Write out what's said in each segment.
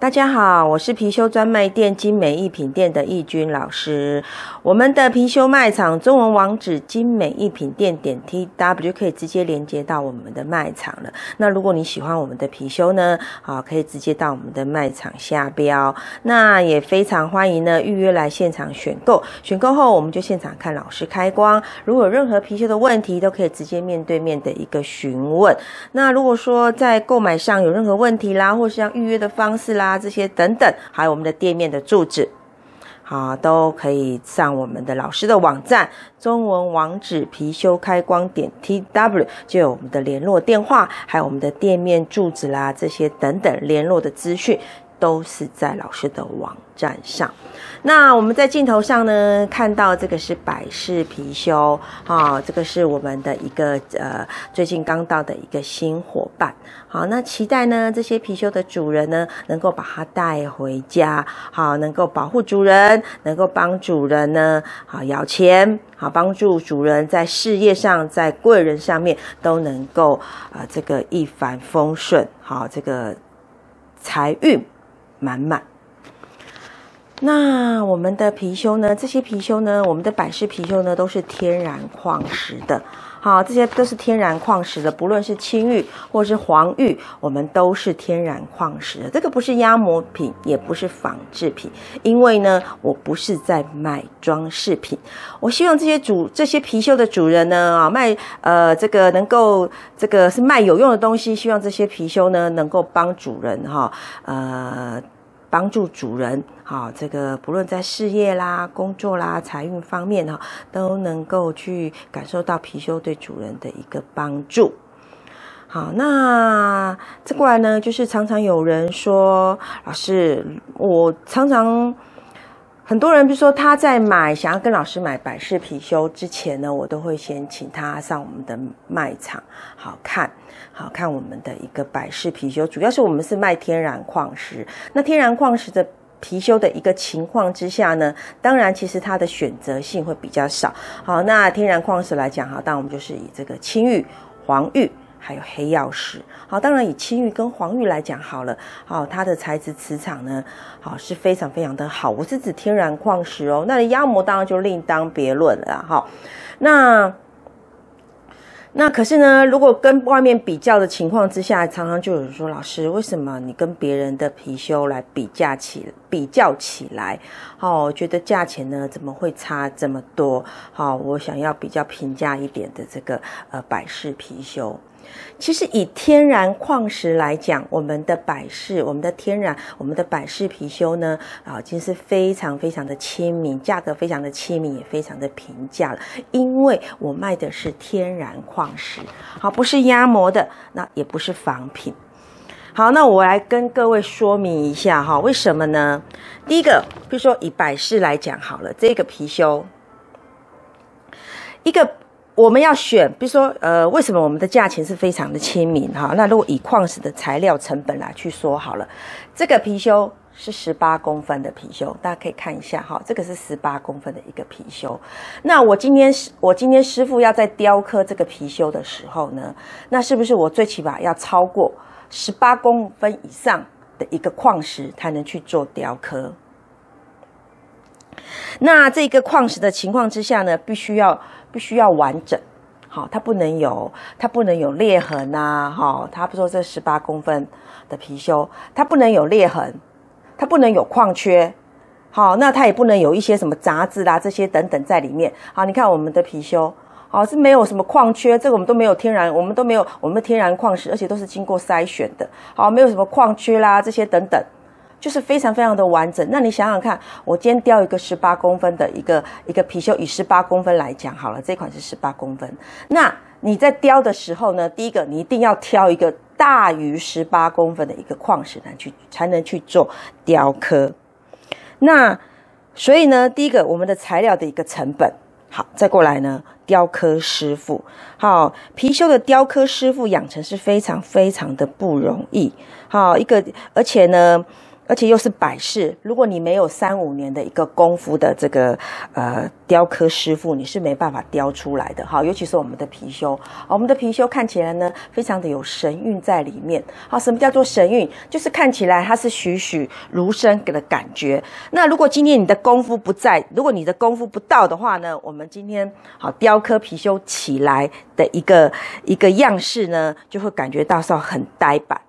大家好，我是貔貅专卖店精美一品店的易君老师。我们的貔貅卖场中文网址精美一品店.tw 可以直接连接到我们的卖场了。那如果你喜欢我们的貔貅呢，可以直接到我们的卖场下标。那也非常欢迎呢预约来现场选购，选购后我们就现场看老师开光。如果有任何貔貅的问题，都可以直接面对面的一个询问。那如果说在购买上有任何问题啦，或是像预约的方式啦，这些等等，还有我们的店面的住址，都可以上我们的老师的网站，中文网址貔貅开光.tw 就有我们的联络电话，还有我们的店面住址啦，这些等等联络的资讯都是在老师的网站上。那我们在镜头上呢，看到这个是百世貔貅这个是我们的一个最近刚到的一个新伙伴。好，那期待呢这些貔貅的主人呢能够把它带回家，能够保护主人，能够帮主人呢摇钱，帮助主人在事业上，在贵人上面都能够这个一帆风顺，这个财运满满。那我们的貔貅呢，这些貔貅呢，我们的百世貔貅呢，都是天然矿石的。这些都是天然矿石的，不论是青玉或是黄玉，我们都是天然矿石的。这个不是压模品，也不是仿制品，因为呢，我不是在卖装饰品。我希望这些貔貅的主人呢，卖这个能够是卖有用的东西，希望这些貔貅呢能够帮主人帮助主人，这个不论在事业啦、工作啦、财运方面都能够去感受到貔貅对主人的一个帮助。好，那再过来呢，就是常常有人说，老师，我常常很多人就说他在想要跟老师买百世貔貅之前呢，我都会先请他上我们的卖场，好看我们的一个百世貔貅。主要是我们是卖天然矿石，那天然矿石的貔貅的一个情况之下呢，当然其实它的选择性会比较少。好，那天然矿石来讲，当然我们就是以这个青玉、黄玉还有黑曜石。好，当然以青玉跟黄玉来讲好了，它的材质磁场呢，是非常非常的好。我是指天然矿石哦，那压模当然就另当别论了。那可是呢，如果跟外面比较的情况之下，常常就有人说，老师，为什么你跟别人的貔貅来比较起来，我觉得价钱呢怎么会差这么多？我想要比较平价一点的这个百世貔貅。其实以天然矿石来讲，我们的百世貔貅呢，已经是非常非常的亲民，价格非常的亲民，也非常的平价了。因为我卖的是天然矿石，不是压模的，那也不是仿品。好，那我来跟各位说明一下为什么呢？第一个，比如说以百世来讲好了，这个貔貅，我们要选，比如说，为什么我们的价钱是非常的亲民？那如果以矿石的材料成本来去说好了，这个貔貅是18公分的貔貅，大家可以看一下这个是18公分的一个貔貅。那我今天师傅要在雕刻这个貔貅的时候呢，那是不是我最起码要超过18公分以上的一个矿石才能去做雕刻？那这个矿石的情况之下呢，必须要完整，它不能有裂痕啊，它不说这18公分的貔貅，它不能有裂痕，它不能有矿缺，那它也不能有一些什么杂质啦，这些等等在里面。你看我们的貔貅，是没有什么矿缺，这个我们都没有天然，我们的天然矿石，而且都是经过筛选的，没有什么矿缺啦，这些等等。就是非常非常的完整。那你想想看，我今天雕一个18公分的一个貔貅，以18公分来讲好了，这款是18公分。那你在雕的时候呢，第一个你一定要挑一个大于18公分的一个矿石才能去做雕刻。那所以呢，第一个我们的材料的一个成本。好，再过来呢，雕刻师傅。貔貅的雕刻师傅养成是非常非常的不容易。而且呢而且又是摆饰。如果你没有3-5年的一个功夫的这个雕刻师傅，你是没办法雕出来的哈。尤其是我们的貔貅，我们的貔貅看起来呢，非常的有神韵在里面。好，什么叫做神韵？就是看起来它是栩栩如生的感觉。那如果今天你的功夫不在，如果你的功夫不到的话呢，我们今天好雕刻貔貅起来的一个样式呢，就会感觉到是很呆板。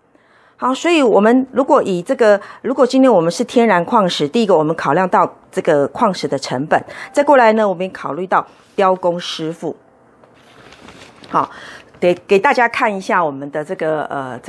好，所以我们如果以这个，如果今天我们是天然矿石，第一个我们考量到这个矿石的成本，再过来呢，我们考虑到雕工师傅。好，给大家看一下我们的这个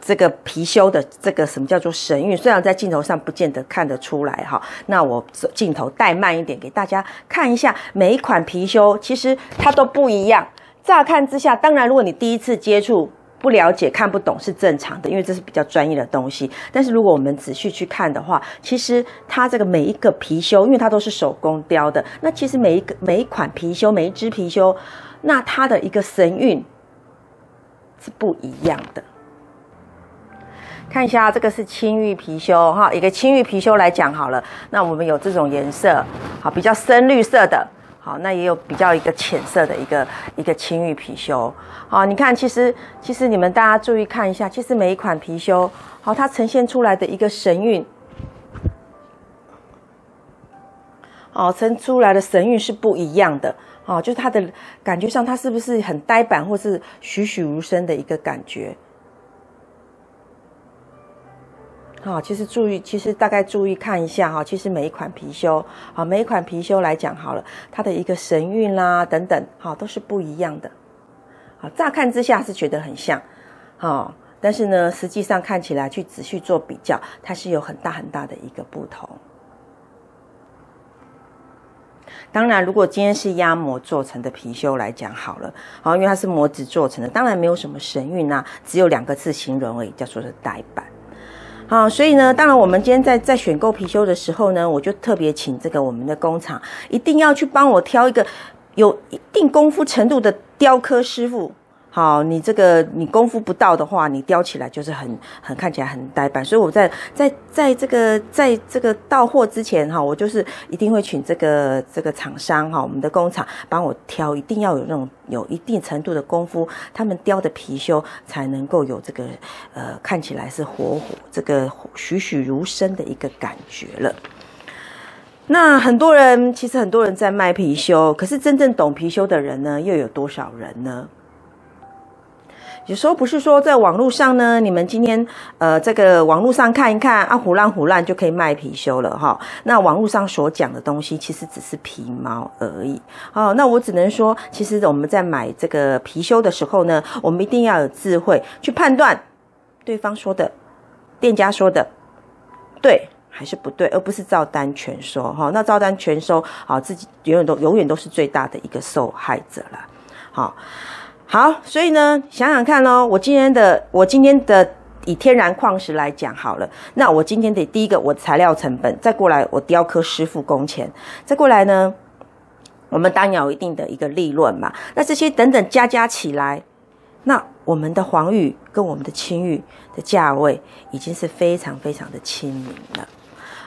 这个貔貅的这个什么叫做神韵，虽然在镜头上不见得看得出来哈，那我镜头带慢一点给大家看一下，每一款貔貅其实它都不一样。乍看之下，当然如果你第一次接触， 不了解、看不懂是正常的，因为这是比较专业的东西。但是如果我们仔细去看的话，其实它这个每一个貔貅，因为它都是手工雕的，那其实每一款貔貅、每一只貔貅，那它的一个神韵是不一样的。 看一下，这个是青玉貔貅哈，一个青玉貔貅来讲好了。那我们有这种颜色，好，比较深绿色的。 好，那也有比较一个浅色的一个青玉貔貅。好，你看，其实你们大家注意看一下，其实每一款貔貅，好，它呈现出来的一个神韵，哦，呈出来的神韵是不一样的。哦，就是它的感觉上，它是不是很呆板，或是栩栩如生的一个感觉？好，其实注意，其实大概注意看一下哈，其实每一款貔貅，好，每一款貔貅来讲好了，它的一个神韵啦等等，好，都是不一样的。好，乍看之下是觉得很像，好，但是呢，实际上看起来去仔细做比较，它是有很大很大的一个不同。当然，如果今天是压模做成的貔貅来讲好了，好，因为它是模子做成的，当然没有什么神韵啊，只有2个字形容而已，叫做是呆板。 好，所以呢，当然我们今天在选购貔貅的时候呢，我就特别请这个我们的工厂一定要去帮我挑一个有一定功夫程度的雕刻师傅。好，你这个你功夫不到的话，你雕起来就是很看起来很呆板。所以我在这个到货之前哈，我就是一定会请这个厂商哈，我们的工厂帮我挑，一定要有那种有一定程度的功夫，他们雕的貔貅才能够有这个看起来是这个栩栩如生的一个感觉了。 那其实很多人在卖貔貅，可是真正懂貔貅的人呢，又有多少人呢？ 有时候不是说在网络上呢，你们今天这个网络上看一看啊，胡乱就可以卖貔貅了哈。那网络上所讲的东西其实只是皮毛而已。哦，那我只能说，其实我们在买这个貔貅的时候呢，我们一定要有智慧去判断对方说的、店家说的对还是不对，而不是照单全收哈。那照单全收，好，自己永远都是最大的一个受害者啦。好。 好，所以呢，想想看咯，我今天的以天然矿石来讲好了，那我今天的第一个我材料成本，再过来我雕刻师傅工钱，再过来呢，我们当然有一定的一个利润嘛。那这些等等加起来，那我们的黄玉跟我们的青玉的价位已经是非常非常的亲民了。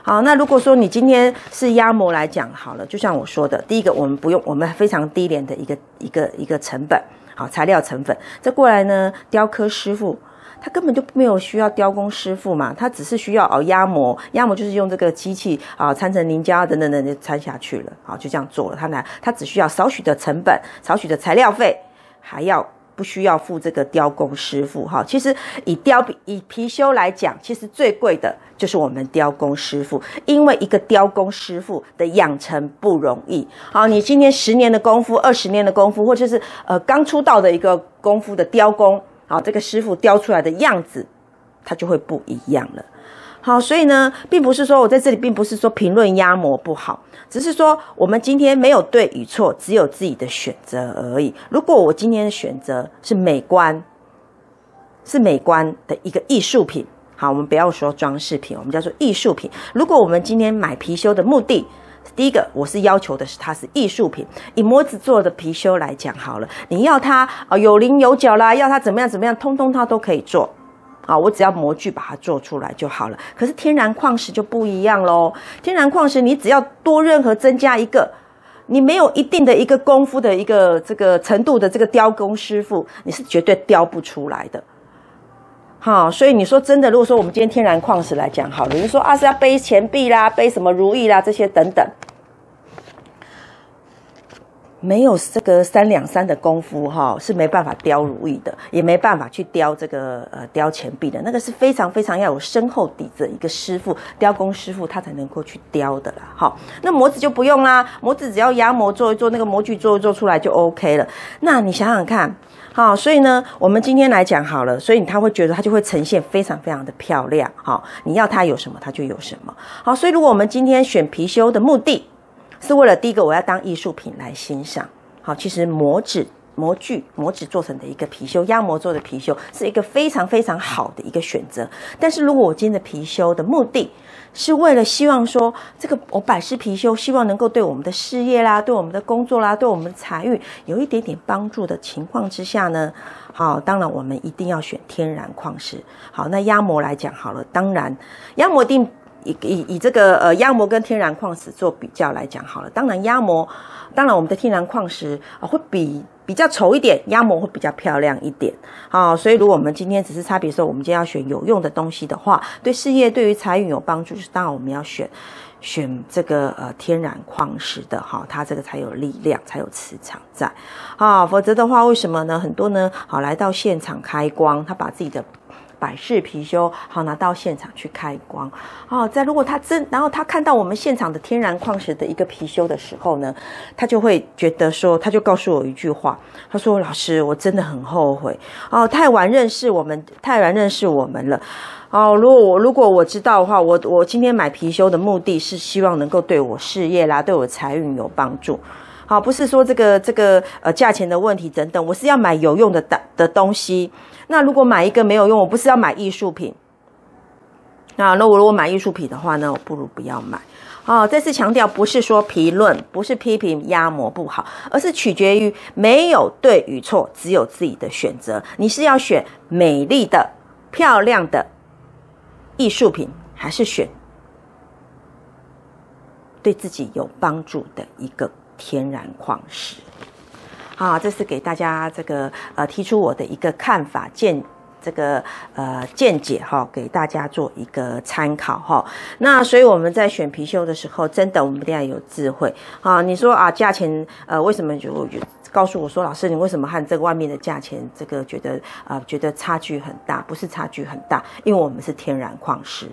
好，那如果说你今天是压模来讲好了，就像我说的，第一个我们不用，我们非常低廉的一个成本，好材料成本。再过来呢，雕刻师傅他根本就没有需要雕工师傅嘛，他只是需要压模，压模就是用这个机器啊掺成凝胶等等等就掺下去了，好就这样做了。他只需要少许的成本，少许的材料费，还要。 不需要付这个雕工师傅哈，其实以貔貅来讲，其实最贵的就是我们雕工师傅，因为一个雕工师傅的养成不容易。好，你今天10年的功夫、20年的功夫，或者是刚出道的一个功夫的雕工，好，这个师傅雕出来的样子，它就会不一样了。 好，所以呢，并不是说我在这里，并不是说评论压模不好，只是说我们今天没有对与错，只有自己的选择而已。如果我今天的选择是美观，是美观的一个艺术品，好，我们不要说装饰品，我们叫做艺术品。如果我们今天买貔貅的目的，第一个我是要求的是它是艺术品。以模子做的貔貅来讲好了，你要它有棱有角啦，要它怎么样怎么样，通通它都可以做。啊，我只要模具把它做出来就好了。可是天然矿石就不一样咯，天然矿石你只要多任何增加一个，你没有一定的一个功夫的一个这个程度的这个雕工师傅，你是绝对雕不出来的。 好，所以你说真的，如果说我们今天天然矿石来讲好了，你说啊是要背钱币啦，背什么如意啦这些等等，没有这个三两三的功夫哈，是没办法雕如意的，也没办法去雕这个雕钱币的，那个是非常非常要有深厚底子的一个师傅，雕工师傅他才能够去雕的啦。好，那模子就不用啦，模子只要压模做一做，那个模具做一做出来就 OK 了。那你想想看。 好，所以呢，我们今天来讲好了，所以他会觉得它就会呈现非常非常的漂亮。好，你要它有什么，它就有什么。好，所以如果我们今天选貔貅的目的，是为了第一个我要当艺术品来欣赏。好，其实模具做成的一个貔貅，压模做的貔貅是一个非常非常好的一个选择。但是如果我今天的貔貅的目的是为了希望说，这个我摆饰貔貅，希望能够对我们的事业啦、对我们的工作啦、对我们的财运有一点点帮助的情况之下呢，好，当然我们一定要选天然矿石。好，那压模来讲好了，当然压模一定。 以这个压模跟天然矿石做比较来讲好了，当然压模，当然我们的天然矿石啊会比较稠一点，压模会比较漂亮一点啊。所以如果我们今天只是差别说，我们今天要选有用的东西的话，对事业对于财运有帮助，就是当然我们要选这个天然矿石的哈，它这个才有力量，才有磁场在啊，否则的话为什么呢？很多呢好来到现场开光，他把自己的。 百事貔貅，好拿到现场去开光哦。在如果他然后他看到我们现场的天然矿石的一个貔貅的时候呢，他就会觉得说，他就告诉我一句话，他说：“老师，我真的很后悔哦，太晚认识我们了哦。如果我知道的话，我今天买貔貅的目的是希望能够对我事业啦，对我财运有帮助。” 好，不是说这个价钱的问题等等，我是要买有用的东西。那如果买一个没有用，我不是要买艺术品。那我如果买艺术品的话呢，我不如不要买。哦，再次强调，不是说评论，不是批评压模不好，而是取决于没有对与错，只有自己的选择。你是要选美丽的、漂亮的艺术品，还是选对自己有帮助的一个？ 天然矿石，啊，这是给大家这个提出我的一个看法见解哈、哦，给大家做一个参考哈、哦。那所以我们在选貔貅的时候，真的我们一定要有智慧啊。你说啊，价钱为什么就告诉我说，老师你为什么和这个外面的价钱这个觉得差距很大？不是差距很大，因为我们是天然矿石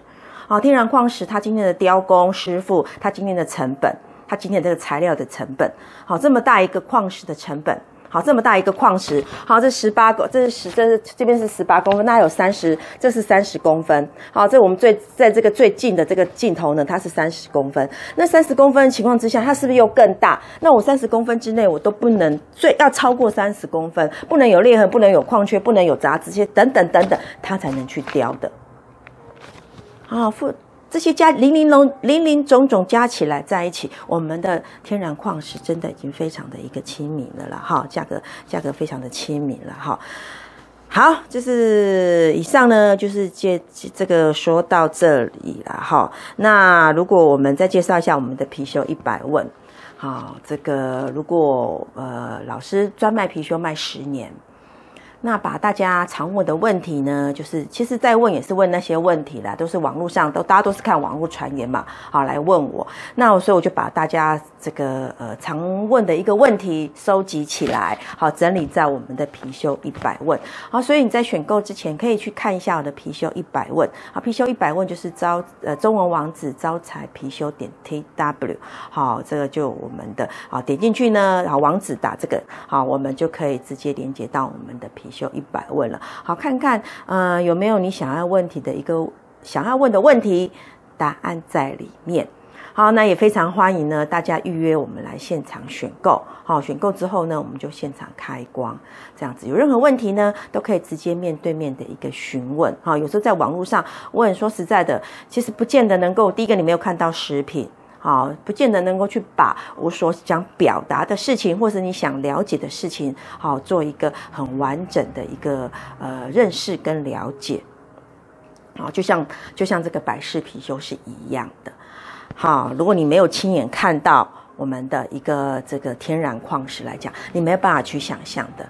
啊。天然矿石它今天的雕工师傅，它今天的成本。 它今天这个材料的成本，好，这么大一个矿石的成本，好，这么大一个矿石，好，这18公，这边是18公分，那还有30，这是30公分，好，这我们在这个最近的这个镜头呢，它是30公分，那30公分的情况之下，它是不是又更大？那我30公分之内我都不能，最要超过30公分，不能有裂痕，不能有矿缺，不能有杂质，这些等等等等，它才能去雕的，好，这些加零零总总加起来在一起，我们的天然矿石真的已经非常的一个亲民了啦，哈，价格非常的亲民了哈。好，就是以上呢，就是这个说到这里了哈。那如果我们再介绍一下我们的貔貅100问，好，这个如果老师专卖貔貅卖10年。 那把大家常问的问题呢，就是其实在问也是问那些问题啦，都是网络上大家都是看网络传言嘛，好来问我。那所以我就把大家这个常问的一个问题收集起来，好整理在我们的貔貅100问。好，所以你在选购之前可以去看一下我的貔貅100问。好，貔貅100问就是中文网址招财貔貅.tw。好，这个就我们的好点进去呢，好网址打这个好，我们就可以直接连接到我们的貔貅100问了，好看看，有没有你想要问的问题，答案在里面。好，那也非常欢迎呢，大家预约我们来现场选购。好，选购之后呢，我们就现场开光，这样子有任何问题呢，都可以直接面对面的一个询问。好，有时候在网络上问，说实在的，其实不见得能够。第一个，你没有看到实品。 好，不见得能够去把我所想表达的事情，或是你想了解的事情，好做一个很完整的一个认识跟了解。啊，就像这个百世貔貅是一样的。好，如果你没有亲眼看到我们的一个这个天然矿石来讲，你没有办法去想象的。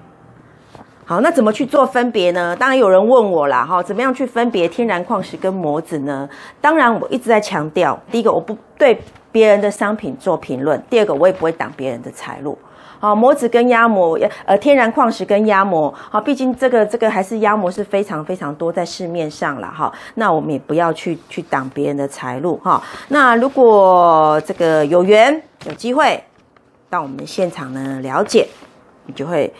好，那怎么去做分别呢？当然有人问我啦，哈，怎么样去分别天然矿石跟模子呢？当然我一直在强调，第一个我不对别人的商品做评论，第二个我也不会挡别人的财路。 好，模子跟压模，天然矿石跟压模，好，毕竟这个还是压模是非常非常多在市面上啦。哈。那我们也不要去挡别人的财路哈。那如果这个有缘有机会到我们现场呢了解，你就会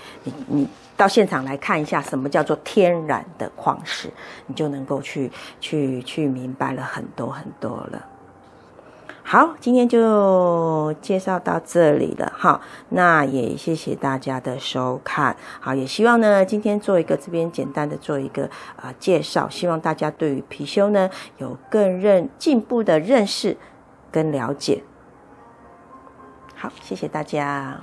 你到现场来看一下什么叫做天然的矿石，你就能够去明白了很多很多了。 好，今天就介绍到这里了哈。那也谢谢大家的收看，好，也希望呢今天做一个这边简单的做一个介绍，希望大家对于貔貅呢有更进一步的认识跟了解。好，谢谢大家。